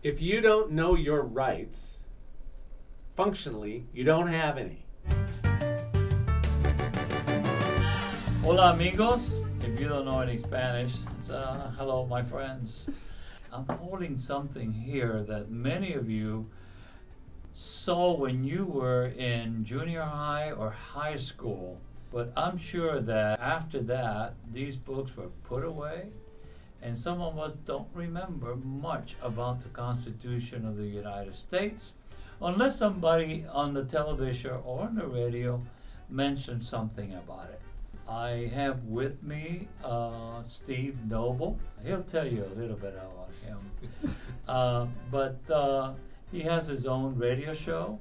If you don't know your rights, functionally, you don't have any. Hola amigos. If you don't know any Spanish, it's hello my friends. I'm holding something here that many of you saw when you were in junior high or high school. But I'm sure that after that, these books were put away. And some of us don't remember much about the Constitution of the United States, unless somebody on the television or on the radio mentioned something about it. I have with me Steve Noble. He'll tell you a little bit about him. He has his own radio show,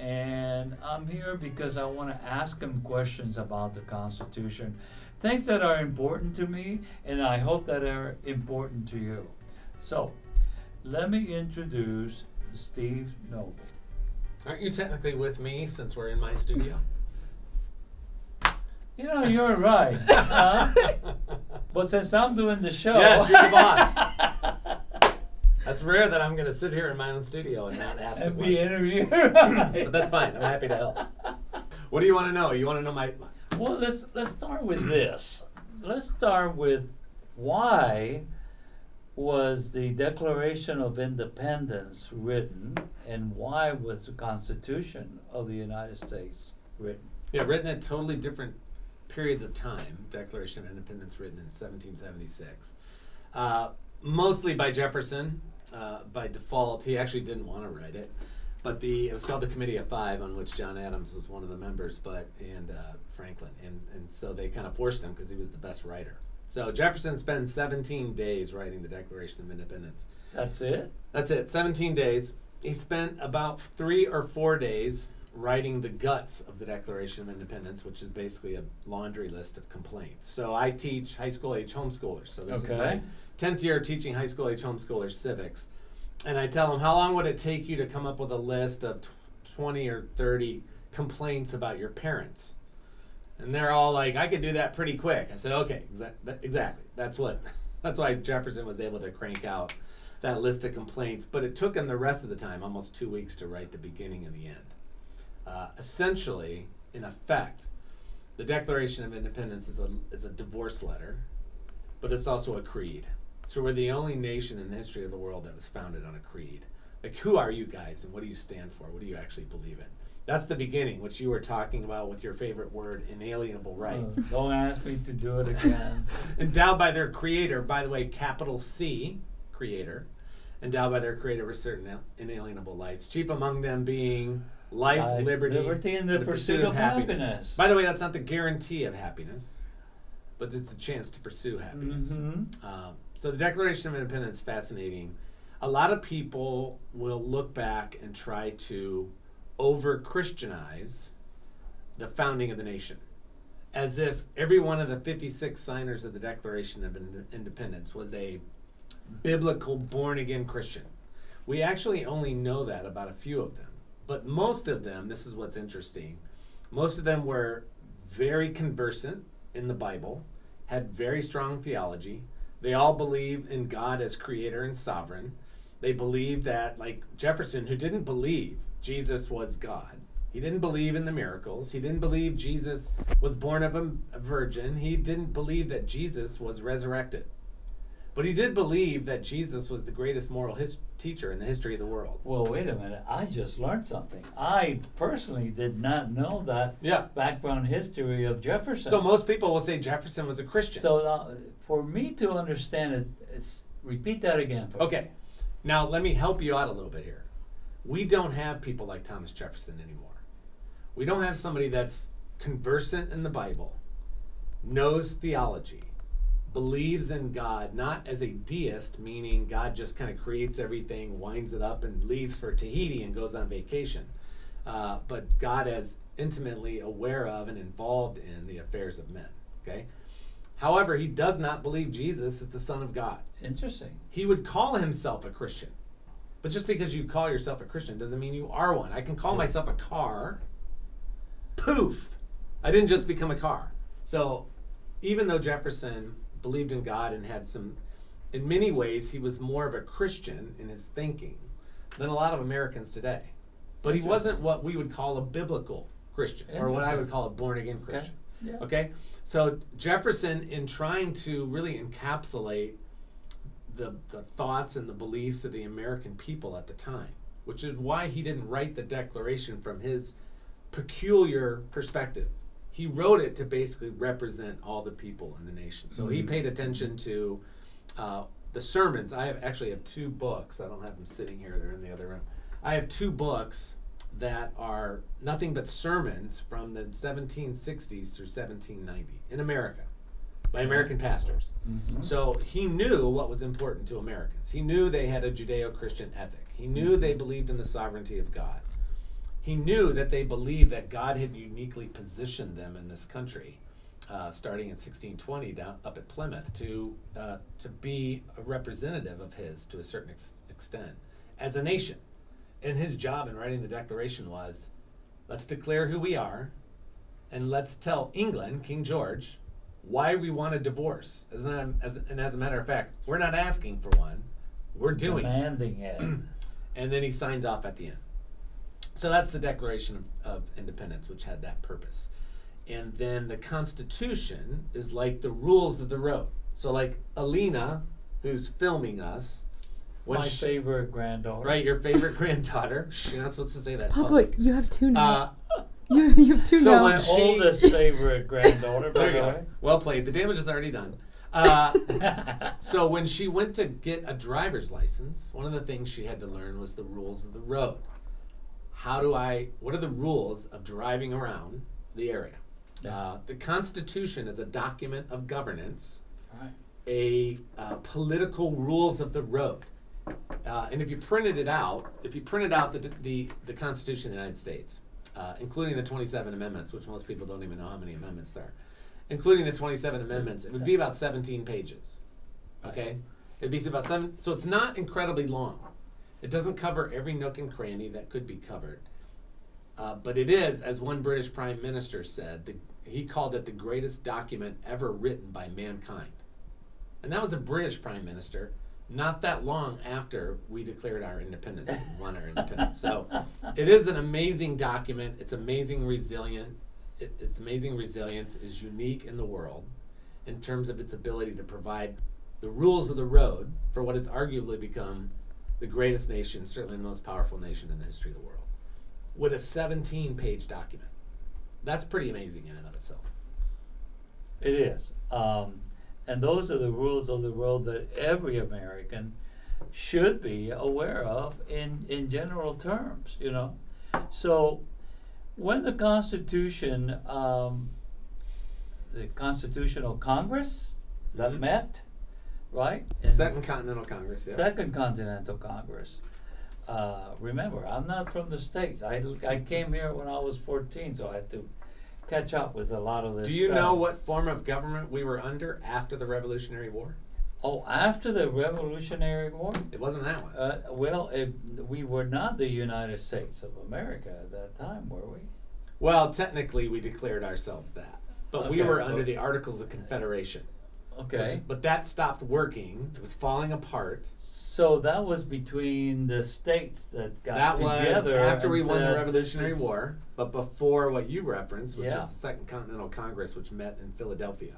and I'm here because I want to ask him questions about the Constitution. Things that are important to me, and I hope that are important to you. So, let me introduce Steve Noble. Aren't you technically with me since we're in my studio? You know, you're right. But since I'm doing the show... Yes, you're the boss. That's rare that I'm going to sit here in my own studio and not ask the question. And be interviewed. Right. But that's fine. I'm happy to help. What do you want to know? You want to know my... Well, let's start with this. Let's start with why was the Declaration of Independence written, and why was the Constitution of the United States written? Yeah, written at totally different periods of time. Declaration of Independence written in 1776. Mostly by Jefferson, by default. He actually didn't want to write it. But it was called the Committee of Five, on which John Adams was one of the members, and Franklin. And so they kind of forced him because he was the best writer. So Jefferson spends 17 days writing the Declaration of Independence. That's it? That's it, 17 days. He spent about 3 or 4 days writing the guts of the Declaration of Independence, which is basically a laundry list of complaints. So I teach high school age homeschoolers. So this is my 10th year teaching high school age homeschoolers civics. And I tell them, how long would it take you to come up with a list of 20 or 30 complaints about your parents? And they're all like, I could do that pretty quick. I said, okay, exactly. That's why Jefferson was able to crank out that list of complaints. But it took him the rest of the time, almost 2 weeks, to write the beginning and the end. Essentially, in effect, the Declaration of Independence is a divorce letter, but it's also a creed. So we're the only nation in the history of the world that was founded on a creed. Like, who are you guys and what do you stand for? What do you actually believe in? That's the beginning, which you were talking about with your favorite word, inalienable rights. Don't ask me to do it again. Endowed by their creator, by the way, capital C, creator. Endowed by their creator with certain inalienable rights. Chief among them being life, liberty and the pursuit of happiness. By the way, that's not the guarantee of happiness, but it's a chance to pursue happiness. Mm-hmm. So the Declaration of Independence is fascinating. A lot of people will look back and try to over-Christianize the founding of the nation, as if every one of the 56 signers of the Declaration of Independence was a biblical, born-again Christian. We actually only know that about a few of them. But most of them, this is what's interesting, most of them were very conversant in the Bible, had very strong theology. They all believe in God as creator and sovereign. They believe that, like Jefferson, who didn't believe Jesus was God. He didn't believe in the miracles. He didn't believe Jesus was born of a virgin. He didn't believe that Jesus was resurrected. But he did believe that Jesus was the greatest moral teacher in the history of the world. Well, wait a minute. I just learned something. I personally did not know that background history of Jefferson. So most people will say Jefferson was a Christian. So for me to understand it, repeat that again. Okay. Now let me help you out a little bit here. We don't have people like Thomas Jefferson anymore. We don't have somebody that's conversant in the Bible, knows theology, believes in God, not as a deist, meaning God just kind of creates everything, winds it up, and leaves for Tahiti and goes on vacation, but God as intimately aware of and involved in the affairs of men, okay? However, he does not believe Jesus is the Son of God. Interesting. He would call himself a Christian, but just because you call yourself a Christian doesn't mean you are one. I can call myself a car. Poof! I didn't just become a car. So even though Jefferson believed in God and had some in many ways, he was more of a Christian in his thinking than a lot of Americans today. But he wasn't what we would call a biblical Christian, or what I would call a born-again Christian. Okay. Yeah. Okay? So Jefferson, in trying to really encapsulate the thoughts and the beliefs of the American people at the time, which is why he didn't write the Declaration from his peculiar perspective. He wrote it to basically represent all the people in the nation. So he paid attention to the sermons. I actually have two books. I don't have them sitting here. They're in the other room. I have two books that are nothing but sermons from the 1760s through 1790 in America by American pastors. So he knew what was important to Americans. He knew they had a Judeo-Christian ethic. He knew they believed in the sovereignty of God. He knew that they believed that God had uniquely positioned them in this country, starting in 1620 down up at Plymouth, to be a representative of his to a certain extent as a nation. And his job in writing the Declaration was, let's declare who we are, and let's tell England, King George, why we want a divorce. As a matter of fact, we're not asking for one, we're doing demanding it. And then he signs off at the end. So that's the Declaration of Independence, which had that purpose. And then the Constitution is like the rules of the road. So like Alina, who's filming us, my favorite granddaughter. Right, your favorite granddaughter. You're not supposed to say that. Public, you have two now. You have two now. So my oldest favorite granddaughter. There you go. Well played. The damage is already done. So when she went to get a driver's license, one of the things she had to learn was the rules of the road. How do I? What are the rules of driving around the area? Yeah. The Constitution is a document of governance. All right. Political rules of the road. And if you printed it out, if you printed out the Constitution of the United States, including the 27 amendments, which most people don't even know how many amendments there are, including the 27 amendments, it would be about 17 pages. Okay? It'd be about seven. So it's not incredibly long. It doesn't cover every nook and cranny that could be covered. But it is, as one British prime minister said, he called it the greatest document ever written by mankind. And that was a British prime minister. Not that long after we declared our independence and won our independence. So it is an amazing document. It's amazing resilient. Its amazing resilience is unique in the world in terms of its ability to provide the rules of the road for what has arguably become the greatest nation, certainly the most powerful nation in the history of the world, with a 17-page document. That's pretty amazing in and of itself. It is. And those are the rules of the road that every American should be aware of in general terms, you know. So when the Constitution, the Constitutional Congress that met, right? Second Continental Congress. Yeah. Second Continental Congress. Remember, I'm not from the States. I came here when I was 14, so I had to catch up with a lot of this. Do you know what form of government we were under after the Revolutionary War? Oh, after the Revolutionary War? It wasn't that one. Well, we were not the United States of America at that time, were we? Well, technically we declared ourselves that. But we were under the Articles of Confederation. Okay. But that stopped working. It was falling apart. So that was between the states that got together. That was after we won the Revolutionary War, but before what you referenced, which is the Second Continental Congress, which met in Philadelphia.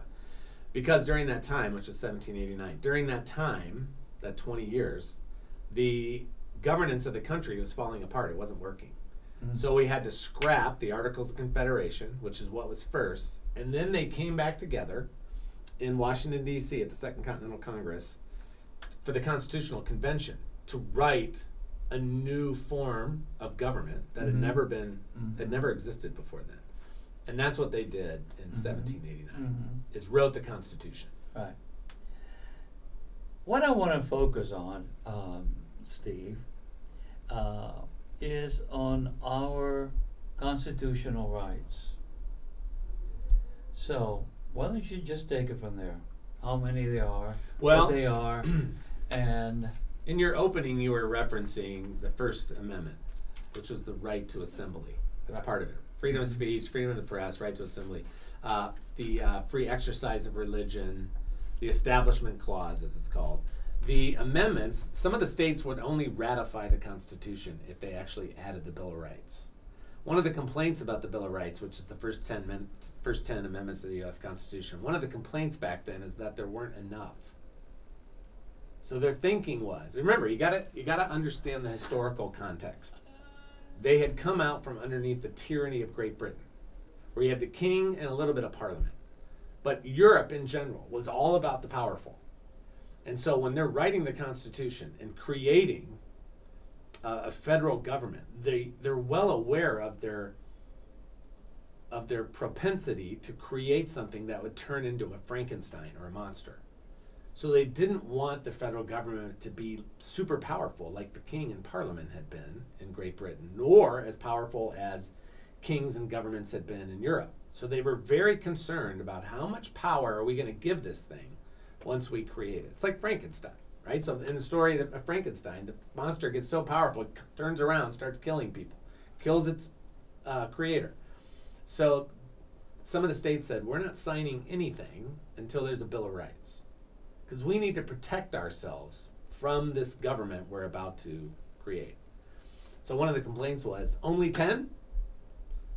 Because during that time, which was 1789, during that time, that 20 years, the governance of the country was falling apart. It wasn't working. So we had to scrap the Articles of Confederation, which is what was first, and then they came back together in Washington, D.C. at the Second Continental Congress for the Constitutional Convention to write a new form of government that had never existed before then. And that's what they did in 1789, is wrote the Constitution. Right. What I want to focus on, Steve, is on our constitutional rights. So why don't you just take it from there? How many they are, what they are, and... In your opening, you were referencing the First Amendment, which was the right to assembly. That's part of it. Freedom of speech, freedom of the press, right to assembly. The free exercise of religion, the Establishment Clause, as it's called. the amendments, some of the states would only ratify the Constitution if they actually added the Bill of Rights. One of the complaints about the Bill of Rights, which is the first 10 amendments of the U.S. Constitution, one of the complaints back then is that there weren't enough. So their thinking was, remember, you got to understand the historical context. They had come out from underneath the tyranny of Great Britain, where you had the king and a little bit of parliament. But Europe in general was all about the powerful. And so when they're writing the Constitution and creating a federal government, they're well aware of their propensity to create something that would turn into a Frankenstein or a monster. So they didn't want the federal government to be super powerful like the king and parliament had been in Great Britain, nor as powerful as kings and governments had been in Europe. So they were very concerned about how much power are we going to give this thing once we create it. It's like Frankenstein, right? So in the story of Frankenstein, the monster gets so powerful, it turns around, starts killing people, kills its creator. So some of the states said, we're not signing anything until there's a Bill of Rights, because we need to protect ourselves from this government we're about to create. So one of the complaints was, only 10?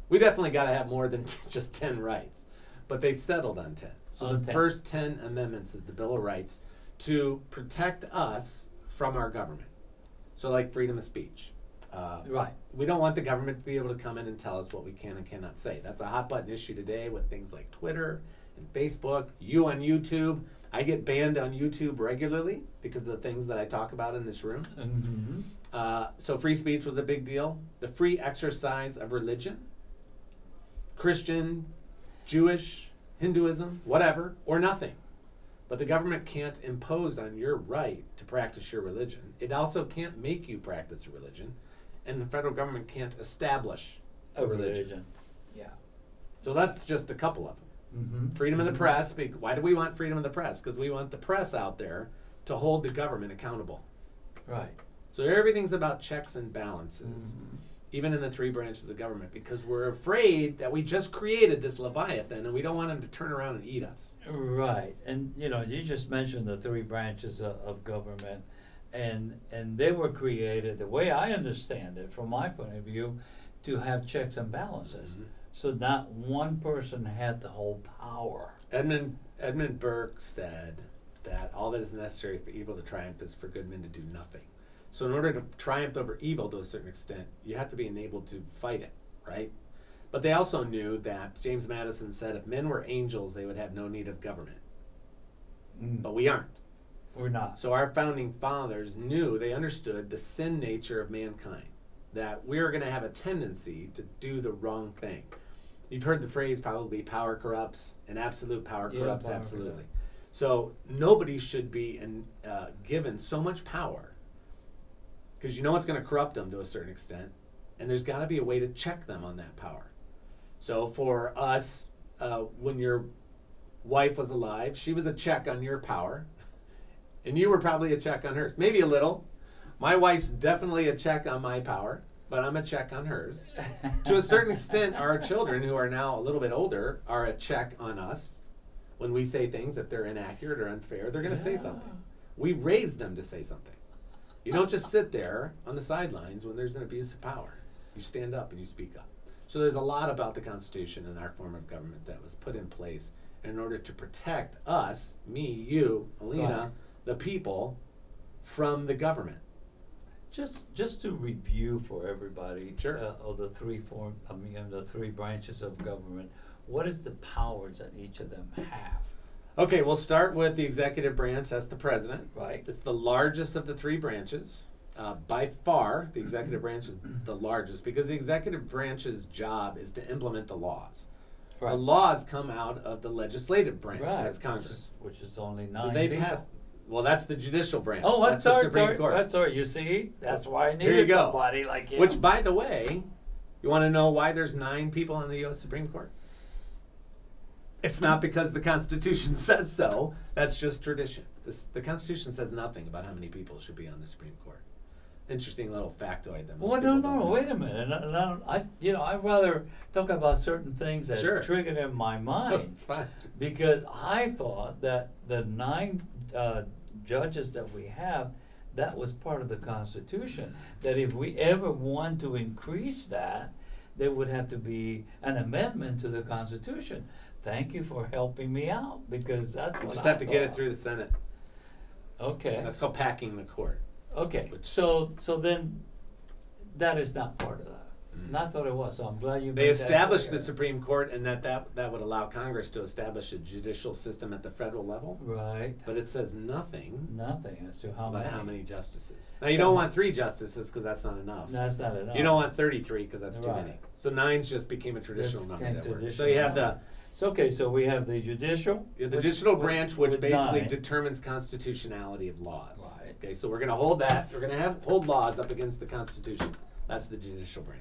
We definitely got to have more than just 10 rights. But they settled on 10. So on the 10. First 10 amendments is the Bill of Rights to protect us from our government. So like freedom of speech. Right. We don't want the government to be able to come in and tell us what we can and cannot say. That's a hot button issue today with things like Twitter and Facebook, you on YouTube. I get banned on YouTube regularly because of the things that I talk about in this room. Mm-hmm. So free speech was a big deal. The free exercise of religion, Christian, Jewish, Hinduism, whatever, or nothing. But the government can't impose on your right to practice your religion. It also can't make you practice a religion. And the federal government can't establish a religion. Yeah. So that's just a couple of them. Mm-hmm. Freedom of the press. Why do we want freedom of the press? Because we want the press out there to hold the government accountable. Right. So everything's about checks and balances. Mm-hmm. Even in the three branches of government, because we're afraid that we just created this Leviathan and we don't want him to turn around and eat us. Right, and you know, you just mentioned the three branches of government, and they were created, the way I understand it, from my point of view, to have checks and balances. Mm-hmm. So not one person had the whole power. Edmund Burke said that all that is necessary for evil to triumph is for good men to do nothing. So in order to triumph over evil to a certain extent, you have to be enabled to fight it, right? But they also knew that James Madison said if men were angels, they would have no need of government. Mm. But we aren't. We're not. So our founding fathers knew, they understood the sin nature of mankind, that we're going to have a tendency to do the wrong thing. You've heard the phrase probably, power corrupts, and absolute power corrupts absolutely. So nobody should be given so much power, because you know it's going to corrupt them to a certain extent, and there's got to be a way to check them on that power. So for us, when your wife was alive, she was a check on your power, and you were probably a check on hers. Maybe a little. My wife's definitely a check on my power, but I'm a check on hers. To a certain extent, our children, who are now a little bit older, are a check on us. When we say things, if they're inaccurate or unfair, they're going to say something. We raised them to say something. You don't just sit there on the sidelines when there's an abuse of power. You stand up and you speak up. So there's a lot about the Constitution and our form of government that was put in place in order to protect us, me, you, Alina, the people, from the government. Just to review for everybody, sure, of the three branches of government, what is the powers that each of them have? Okay, we'll start with the executive branch. That's the president. Right. It's the largest of the three branches. By far, the executive branch is the largest because the executive branch's job is to implement the laws. Right. The laws come out of the legislative branch. Right. That's Congress. Which is only 9 So they people. Passed. Well, that's the judicial branch. Oh, that's the Supreme Court. That's all right. You see? That's why I needed somebody like you. Which, by the way, you want to know why there's 9 people on the U.S. Supreme Court? It's not because the Constitution says so. That's just tradition. The Constitution says nothing about how many people should be on the Supreme Court. Interesting little factoid. That well, no, wait a minute. I'd rather talk about certain things that triggered in my mind. It's fine. Because I thought that the 9 judges that we have, that was part of the Constitution, that if we ever want to increase that, there would have to be an amendment to the Constitution. Thank you for helping me out, because that's what I just have to get it through the Senate. Okay. That's called packing the court. Okay, so then that is not part of that. And I thought it was, so I'm glad you made that. They established the Supreme Court, and that would allow Congress to establish a judicial system at the federal level. Right. But it says nothing. Nothing as to how many justices. Now, you don't want 3 justices because that's not enough. That's not enough. You don't want 33 because that's too many. So 9 just became a traditional number. So you have the... So, okay, so we have the judicial. Yeah, the judicial branch, which basically determines constitutionality of laws. Right. Okay, so we're going to hold that. We're going to hold laws up against the Constitution. That's the judicial branch.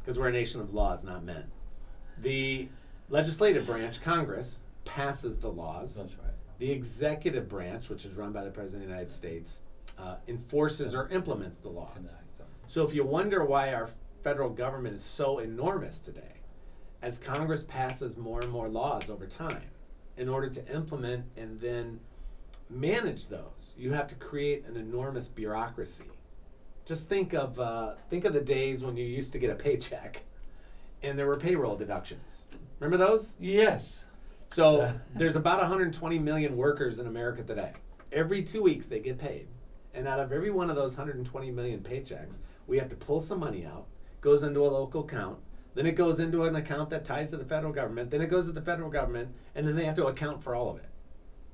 Because we're a nation of laws, not men. The legislative branch, Congress, passes the laws. That's right. The executive branch, which is run by the President of the United States, enforces or implements the laws. So if you wonder why our federal government is so enormous today, as Congress passes more and more laws over time, in order to implement and then manage those, you have to create an enormous bureaucracy. Just think of the days when you used to get a paycheck and there were payroll deductions. Remember those? Yes. So there's about 120 million workers in America today. Every 2 weeks they get paid. And out of every one of those 120 million paychecks, we have to pull some money out, goes into a local account, then it goes into an account that ties to the federal government, then it goes to the federal government, and then they have to account for all of it,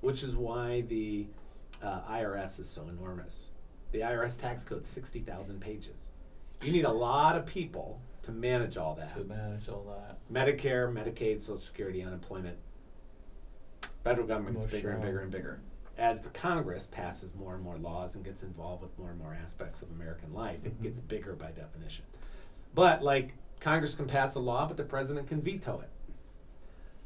which is why the IRS is so enormous. The IRS tax code is 60,000 pages. You need a lot of people to manage all that. To manage all that. Medicare, Medicaid, Social Security, unemployment. Federal government gets bigger and bigger and bigger. As the Congress passes more and more laws and gets involved with more and more aspects of American life, it gets bigger by definition. But like Congress can pass a law, but the president can veto it.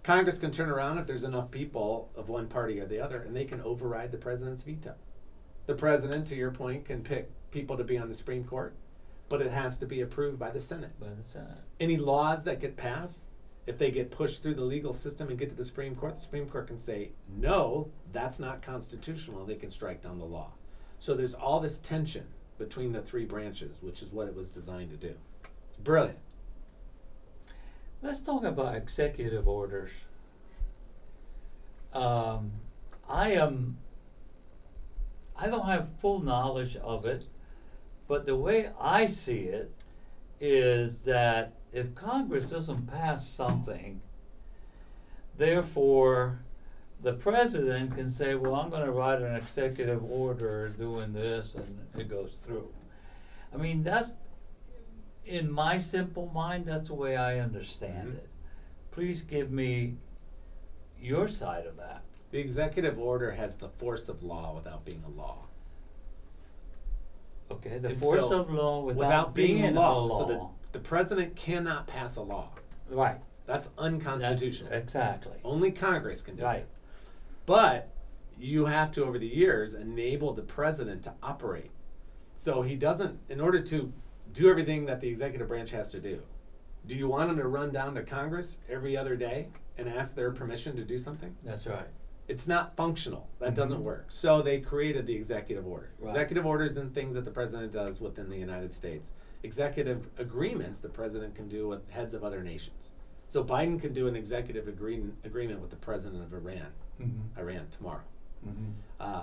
Congress can turn around if there's enough people of one party or the other, and they can override the president's veto. The president, to your point, can pick people to be on the Supreme Court, but it has to be approved by the Senate. By the Senate. Any laws that get passed, if they get pushed through the legal system and get to the Supreme Court can say, no, that's not constitutional. They can strike down the law. So there's all this tension between the 3 branches, which is what it was designed to do. It's brilliant. Let's talk about executive orders. I don't have full knowledge of it, but the way I see it is that if Congress doesn't pass something, therefore the president can say, well, I'm going to write an executive order doing this, and it goes through. I mean, that's, in my simple mind, that's the way I understand it. Please give me your side of that. The executive order has the force of law without being a law. Okay, the force of law without being a law. So the president cannot pass a law. Right. That's unconstitutional. That's exactly. Only Congress can do it. But you have to, over the years, enable the president to operate. So he doesn't, in order to do everything that the executive branch has to do, do you want him to run down to Congress every other day and ask their permission to do something? That's right. It's not functional. That doesn't work. So they created the executive order. Right. Executive orders and things that the president does within the United States. Executive agreements the president can do with heads of other nations. So Biden can do an executive agreement with the president of Iran, tomorrow.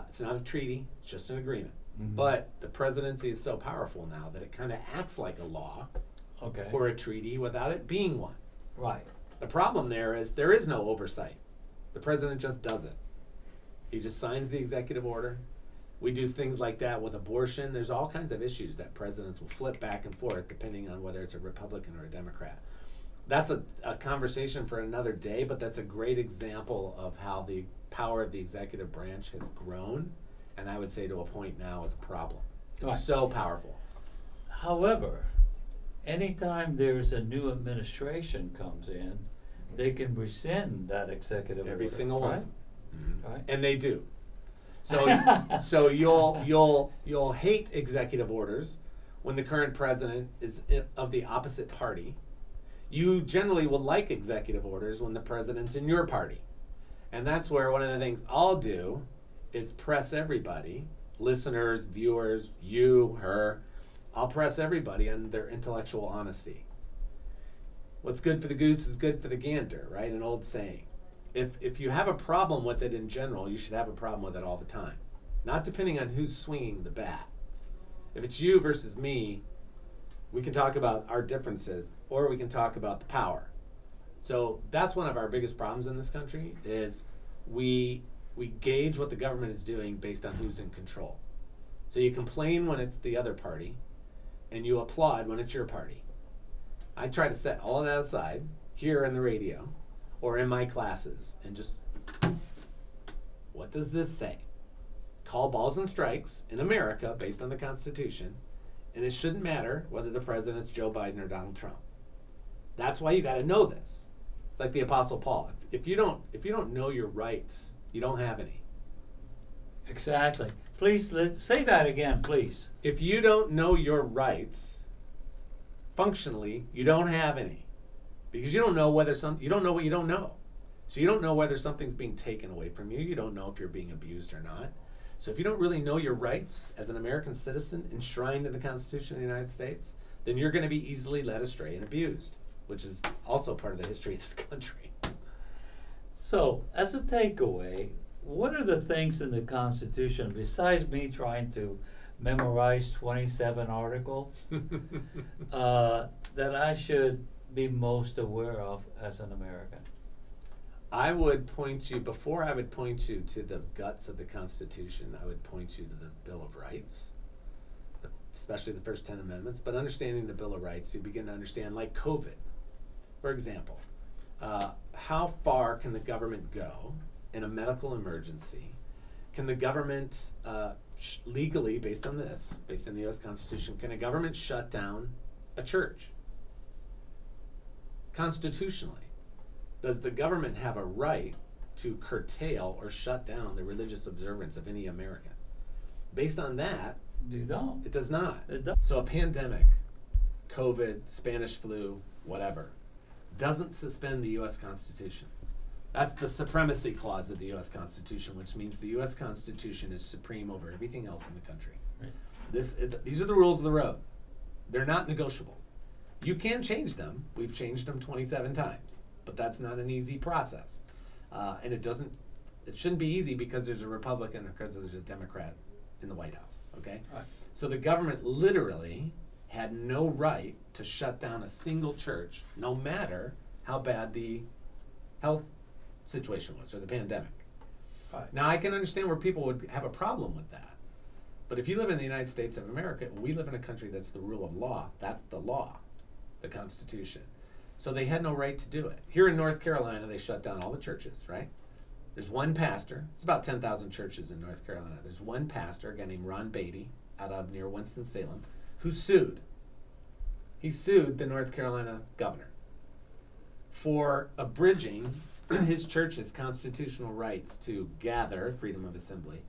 It's not a treaty. It's just an agreement. But the presidency is so powerful now that it kind of acts like a law or a treaty without it being one. Right. The problem there is no oversight. The president just does it. He just signs the executive order. We do things like that with abortion. There's all kinds of issues that presidents will flip back and forth depending on whether it's a Republican or a Democrat. That's a conversation for another day, but that's a great example of how the power of the executive branch has grown, and I would say to a point now is a problem. It's so powerful. However, anytime there's a new administration comes in, they can rescind that executive order. Every single one. Right? And they do. So, you'll hate executive orders when the current president is of the opposite party. You generally will like executive orders when the president's in your party. And that's where one of the things I'll do is press everybody, listeners, viewers, you, her. I'll press everybody on their intellectual honesty. What's good for the goose is good for the gander, right? An old saying. If you have a problem with it in general, you should have a problem with it all the time. Not depending on who's swinging the bat. If it's you versus me, we can talk about our differences, or we can talk about the power. So that's one of our biggest problems in this country, is we gauge what the government is doing based on who's in control. So you complain when it's the other party, and you applaud when it's your party. I try to set all of that aside here in the radio or in my classes and just, what does this say? Call balls and strikes in America based on the Constitution, and it shouldn't matter whether the president's Joe Biden or Donald Trump. That's why you got to know this. It's like the Apostle Paul. If you don't know your rights, you don't have any. Exactly. Please, let's say that again, please. If you don't know your rights, functionally, you don't have any, because you don't know whether you don't know what you don't know. So you don't know whether something's being taken away from you. You don't know if you're being abused or not. So if you don't really know your rights as an American citizen enshrined in the Constitution of the United States, then you're going to be easily led astray and abused, which is also part of the history of this country. So, as a takeaway, what are the things in the Constitution, besides me trying to memorize 27 articles, that I should be most aware of as an American? I would point you, before I would point you to the guts of the Constitution, I would point you to the Bill of Rights, especially the first 10 amendments. But understanding the Bill of Rights, you begin to understand, like COVID, for example, how far can the government go in a medical emergency? Can the government, legally, based on this, based on the U.S. Constitution, can a government shut down a church? Constitutionally, does the government have a right to curtail or shut down the religious observance of any American? Based on that, you don't. It does not. It does. So a pandemic, COVID, Spanish flu, whatever, doesn't suspend the U.S. Constitution. That's the supremacy clause of the U.S. Constitution, which means the U.S. Constitution is supreme over everything else in the country. Right. These are the rules of the road. They're not negotiable. You can change them. We've changed them 27 times, but that's not an easy process. And it shouldn't be easy because there's a Republican or because there's a Democrat in the White House, okay? Right. So the government literally had no right to shut down a single church, no matter how bad the health situation was, or the pandemic. Right. Now, I can understand where people would have a problem with that, but if you live in the United States of America, we live in a country that's the rule of law. That's the law, the Constitution. So they had no right to do it. Here in North Carolina, they shut down all the churches, right? There's one pastor. It's about 10,000 churches in North Carolina. There's one pastor, a guy named Ron Beatty, out of near Winston-Salem, who sued. He sued the North Carolina governor for abridging his church's constitutional rights to gather, freedom of assembly,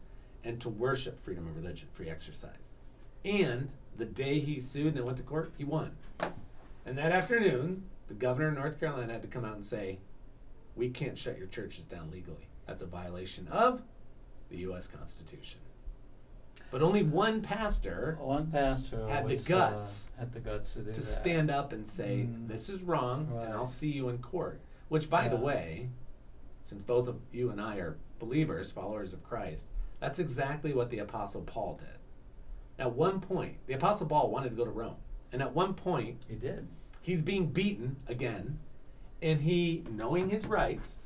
and to worship, freedom of religion, free exercise. And the day he sued and it went to court, he won. And that afternoon, the governor of North Carolina had to come out and say, we can't shut your churches down legally. That's a violation of the U.S. Constitution. But only one pastor had the guts to stand up and say, this is wrong, right, and I'll see you in court. Which, by the way, since both of you and I are believers, followers of Christ, that's exactly what the Apostle Paul did. At one point, the Apostle Paul wanted to go to Rome. And at one point, he did. He's being beaten again, and he, knowing his rights,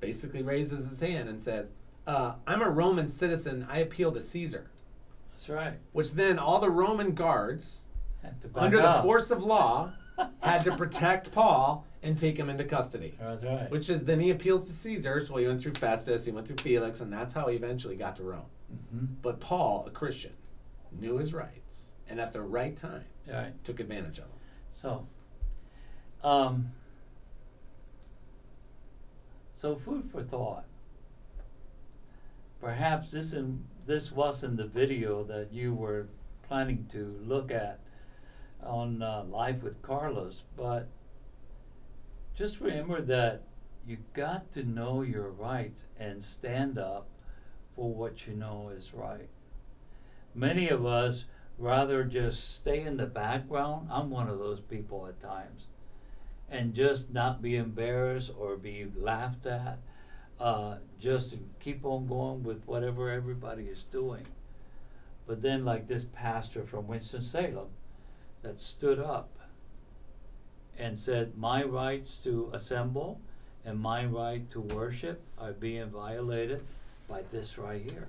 basically raises his hand and says, I'm a Roman citizen, I appeal to Caesar. That's right. Which then all the Roman guards, under the force of law, had to protect Paul and take him into custody. That's right. Which is, then he appeals to Caesar, so he went through Festus, he went through Felix, and that's how he eventually got to Rome. Mm-hmm. But Paul, a Christian, knew his rights, and at the right time, took advantage of them. So, food for thought. Perhaps this wasn't the video that you were planning to look at on Life with Carlos, but just remember that you got to know your rights and stand up for what you know is right. Many of us rather just stay in the background. I'm one of those people at times, and just not be embarrassed or be laughed at, just keep on going with whatever everybody is doing. But then, like this pastor from Winston-Salem that stood up and said, my rights to assemble and my right to worship are being violated by this right here.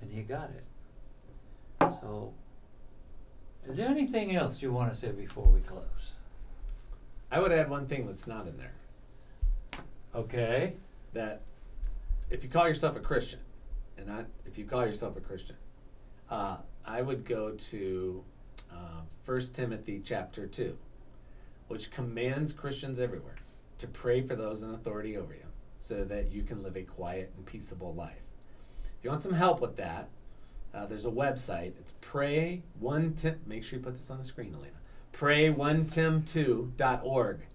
And he got it. So, is there anything else you want to say before we close? I would add one thing that's not in there. Okay. That if you call yourself a Christian, and I would go to First Timothy chapter 2, which commands Christians everywhere to pray for those in authority over you so that you can live a quiet and peaceable life. If you want some help with that, there's a website. It's Pray1Tim. Make sure you put this on the screen, Alina. Pray1Tim2.org.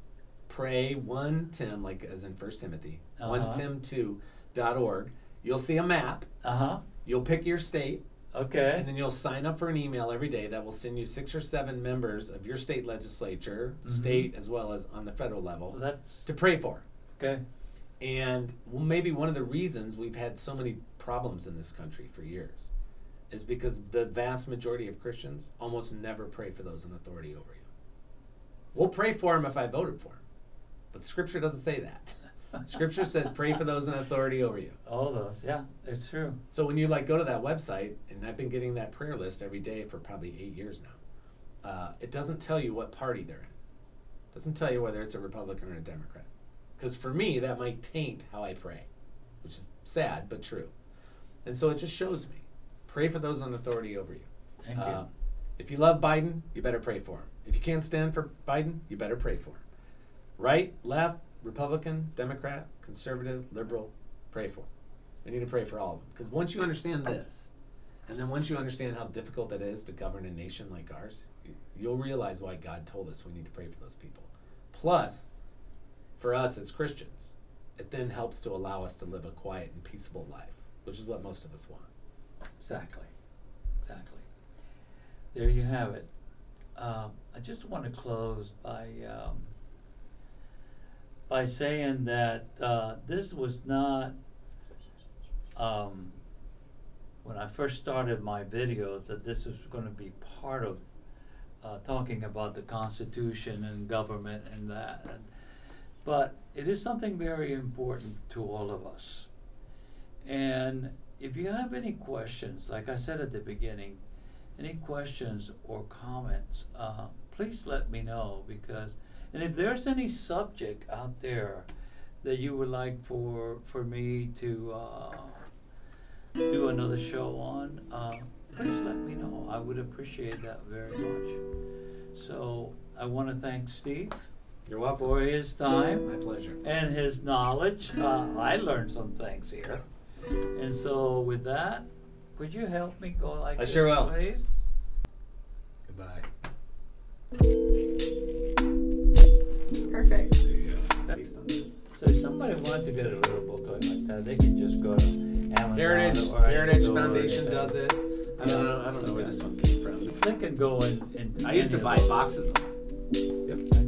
Pray1Tim, like as in First Timothy. 1Tim2.org. You'll see a map. You'll pick your state. Okay. And then you'll sign up for an email every day that will send you 6 or 7 members of your state legislature, state as well as on the federal level, to pray for. Okay. And maybe one of the reasons we've had so many problems in this country for years is because the vast majority of Christians almost never pray for those in authority over you. We'll pray for them if I voted for them, but Scripture doesn't say that. Scripture says pray for those in authority over you. All those, yeah, it's true. So when you like go to that website, and I've been getting that prayer list every day for probably 8 years now, it doesn't tell you what party they're in. It doesn't tell you whether it's a Republican or a Democrat. Because for me, that might taint how I pray, which is sad but true. And so it just shows me. Pray for those on authority over you. Thank you. If you love Biden, you better pray for him. If you can't stand for Biden, you better pray for him. Right, left, Republican, Democrat, conservative, liberal, pray for them. We need to pray for all of them. Because once you understand this, and then once you understand how difficult it is to govern a nation like ours, you'll realize why God told us we need to pray for those people. Plus, for us as Christians, it then helps to allow us to live a quiet and peaceable life, which is what most of us want. Exactly. Exactly. There you have it. I just want to close by saying that this was not, when I first started my videos, that this was going to be part of talking about the Constitution and government and that. But it is something very important to all of us. And if you have any questions, like I said at the beginning, any questions or comments, please let me know, because, and if there's any subject out there that you would like for me to do another show on, please let me know. I would appreciate that very much. So I want to thank Steve. You're welcome. For his time. My pleasure. And his knowledge. I learned some things here. And so with that, would you help me go like this, please? I sure will. Goodbye. Perfect. So if somebody wanted to get a little book going like that, they can just go to Amazon. Heritage Foundation does it. I don't know where this one came from. They can go in. I used to buy boxes of them. Yep.